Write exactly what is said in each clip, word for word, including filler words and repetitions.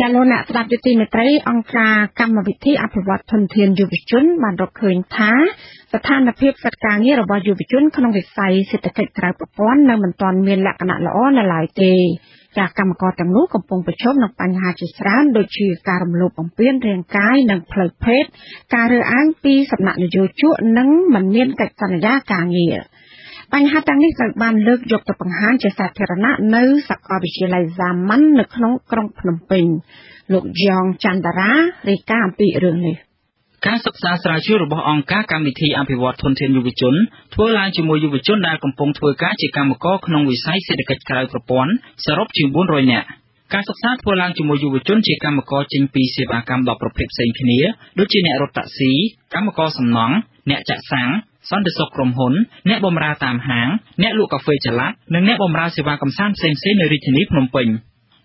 จะลนักสลับยุติเมตรีองค์การกรรมวิธีอภิวัตทนเทียนยูบิจุนบานรบเขินท้าสถานภาพจัดการนี้ระบายยูบิจุนขนมวิสัยเศรษฐกิจกลายปป้อนในบรรทอนเมียนหลักขณะละอ้อนหลายเตจากกรรมกรต่างลูกกับปงประชดนักปัญหาจิตร้านโดยชื่อการรำลึกองเปลี่ยนเรียงกายนังเพลเพชรการเรืออ้างปีสำนักนโยจุนังมันเมียนกัดสัญญาการเงียปัญหาต่างนี้จากบ้านเลิกยกตัวปัญหาเจษฎาเทระนะเนื้อสักอวิเชียไลซามันนึกน้องกรงพนมเป็นหลวงยองจันดาราเรก้าปีเรื่องนี้การศึกษาสายชื่อระบบองค์การกรรมวิธีอภิวัตทนเทียนยุวชนทั่วลายจมูกยุวชนได้กำปองทั่วการจิกรรมก็ขนมวิสัยเศรษฐกิจกลายประปอนสรุปถึงบุญรอยเนี่ยการศึกษาทั่วลายจมูกยุวชนจิกรรมก็จึงปีเสบากรรมดอกประเพณีเขนียดุจิเนรตัดสีกรรมก็สำนองเนจสังซ้อนเดสกรมหนเนบอมราตามหางเนลูกกาเฟจลัดหนึ่งเนบอมราเสวากรรมสร้างเซนเซในริชนิพนมเปง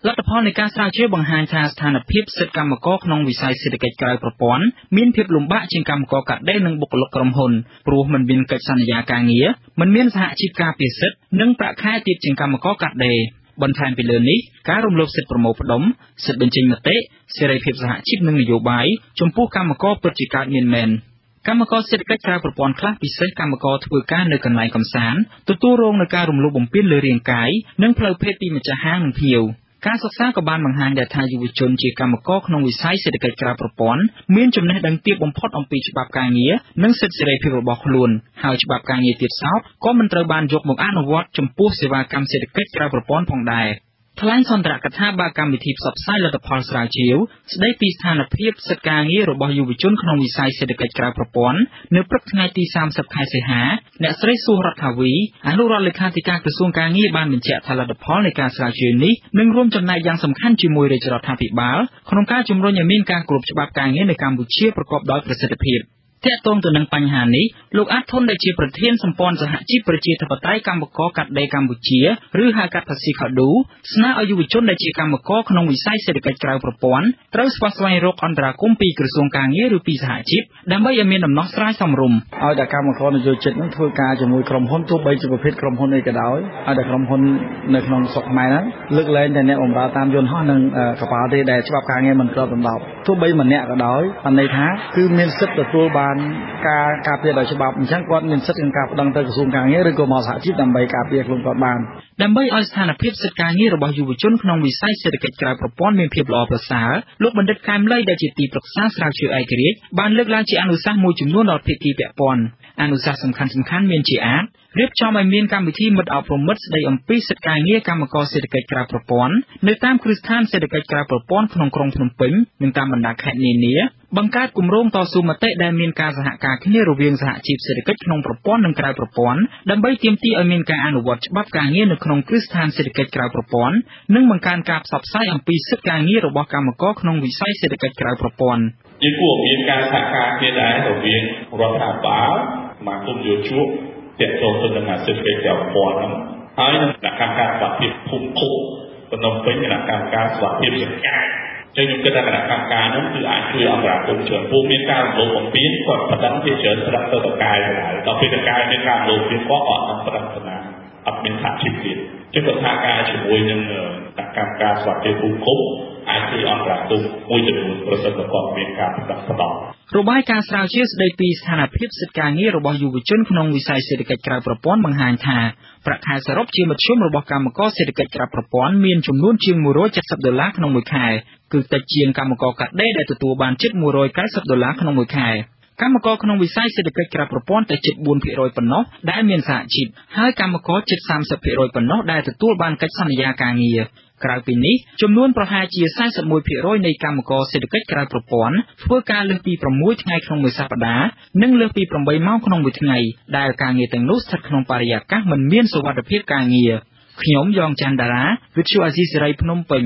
รัฐพรในการสร้างเชื่อบางหางทางสถานพิบเศรษฐกรรมกอกนองวิสัยเศรษฐกิจกลายประปอนมิ้นพิบลุมบะจิงกรรมกอกัดได้หนึ่งบุกลกกรมหนปรูมันบินกิจสัญญาการเงียมันมิ้นสหชิกาเปียเซตหนึ่งประค่ายติดจิงกรรมกอกัดเดบนทางไปเรื่องนี้การรวมรวมเสร็จประมวลผลเสร็จเป็นจริงมติเสรีพิบสหชิกหนึ่งนโยบายชมพู่กรรมกอปฏิการเมียนแมนกรรมกรเศรษฐกิจการประปอนคลาสพิเศษกรรมกรถือการเนื้อกันไหลกำสารตัวตู้โรงในการรวมรวมเปลี่ยนเรียงกายนั่งเพลเพปีมันจะห้างเพียวการศึกษากบาลบางหางยาทายุวชนจีกรรมกรขนมวิสัยเศรษฐกิจการประปอนเมียนจำแนกดังเตี้ยบอมพอดอมปีฉบับการเงียนั่งเสร็จเสรีพิบบอกลุนหาฉบับการเงียติดเสาก็มันตระบานยกมองอนุวัตจมพูเสวากรรมเศรษฐกิจการประปอนผ่องได้ทลายสนตรกระทาบากรรมวิธีสับไส้ระดับพอลสราเชียวได้ปีสถานภาพสักการเงียรบอยูวิจุนขนมวิสัยเศรษฐกิจกลายประปอนเนื้อปรักไงตีสามสับขายเสหาเนสไรสูรัฐาวีอนุรักษ์เลขาธิการกระทรวงการเงียบ้านเป็นเจ้าทลายระดับพอลในการสราเชียวนี้หนึ่งร่วมจำนายยังสำคัญจิมวยเรจรธาภิบาลขนมก้าจุมรยามินการกลุ่มฉบับการเงียในกัมพูชีประกอบด้วยประสิทธิภาพแท้ตรงตัวหนึ่งปัญหานี้ลูกอาทนได้เชี่ยประเทศสัมปอนสหชีพประเทศทัพไต้กัมพูชากัดได้กัมพูชีหรือหากัดภาษีเขาดูสนาอายุวิชนได้เชี่ยกัมพูชาขนมวิสัยเศรษฐกิจกลายประปอนเรื่องสวัสดิ์วัยโรคอันตราคุ้มปีกระทรวงการเงินหรือปีสหชีพดังใบยามีน้ำนองสายสำรุมเอาแต่กัมพูชาในจุดเจ็ดนั้นทุกการจมูกกรมหุ่นทุบใบจุประเภทกรมหุ่นในกระดาษเอาแต่กรมหุ่นในขนมสกไม้นั้นลึกเลยแต่ในองค์ราตามยนต์ห้องหนึ่งกระเป๋าที่ได้ฉบับการเงินมันกระตุ้นดาวทุบใบมันเนี่ยกระดาษอันในท้าคือมีสิทธิ์ตัวบานการการเปลี่ยนฉบับช่างก้อนเงินสัดเงินกับดังเตอร์กระทรวงการเงินหรือกรมสาธิตดำใบการเปลี่ยนลงก้อนบานดำใบอสถานพิบสักการเงินระบายอยู่บนชั้นขนมวิสัยเศรษฐกิจกลายประปอนเมียนเพียบหล่อประสาลูกบรรดาการไล่ได้จิตตีปรักษาสร้างเชื้อไอเกลียดบานเลือกล้างจีอนุสามวยจุ่มนวดหลอดเพตีเปียปอนอนุสาสำคัญสำคัญเมียนจีอาร์เรียบจอมไอเมียนการวิธีมัดเอาพรหมส์ได้อมปีสักการเงินกรรมกรเศรษฐกิจกลายประปอนในตามคริสตันเศรษฐกิจกลายประปอนขนมกรงขนมปิ้งยังตามบรรดาแขกเนียบังการกลุ่มโรงต่อสู้มาเตะได้เมียนการสหการขึ้นในระเบียงสหชีพเศรษฐกิจขนมประปอนดังกล่าวประปอนดังใบเตรียมตีอเมียนการอนุวัตฉบับการเงียนขนมคริสตานเศรษฐกิจกล่าวประปอนนึ่งบังการกาบสับไส้อัมพีศึกการเงียระบบกรรมก็ขนมวิสัยเศรษฐกิจกล่าวประปอนยิ่งกว่าเมียนการสหการเกิดได้ระเบียงรัฐบาลมาตุ้มโยชุเตะโจมตุนงานเศรษฐกิจกล่าวประปอนให้นักการการสับเพียบพุ่งพุ่งขนมเป็นนักการการสับเพียบสักการในยุคกระดานกลางการนั้นคืออาจคืออังกฤษเฉินผู้มีการลงของปีนก่อนประดับที่เฉินประดับตัวกายหลายต่อไปกายในการลงปีนก็อ่อนอันประดับนาอับเป็นสัตว์ชีวิตจึงกระทากายเฉวยยังเอ่อจากการการสวัสดิ์ภูมิคุ้มอาจคืออังกฤษตุ้มมุ่ยจมูกประสบประกอบเมกาประดับสตอรูปแบบการสร้างเชื้อในปีสถานภาพสักการนี้ระบบอยู่บนชั้นขนมวิสัยเศรษฐกิจกลายประปอนบางหางทาประธานสรุปเชื่อมชุมระบบกรรมกรเศรษฐกิจกลายประปอนมีจำนวนเชียงมูโรจัดสับดอลลาร์ขนมวยไข่คือแต่เชียงกรรมกรกัดได้ได้ตัวตัวบานชิดมูโรยไข่สับดอลลาร์ขนมวยไข่กรรมกรขนมวิสัยเศรษฐกิจกลายประปอนแต่จิตบุญพิโรยปนนกได้เมียนสาจิตให้กรรมกรจิตสามสับพิโรยปนนกได้ตัวตัวบานกัจสัญญาการเงียกลายปีนี้จำนวนประชากรไส้สมุยเพียร้อยในกรรมกรเศรษฐกิจกลายประปอนเพื่อการเลือกปีประมุ่ยไงขนมวิสัปดาห์นึ่งเลือกปีประมุ่ยเมาขนมวิไงได้การเงียแต่งนุสถัดขนมปาริยากะเหมือนเมียนสวัสดิเพียการเงียขยมยองจันดาราวิทยุอาซีสไรพนมเปง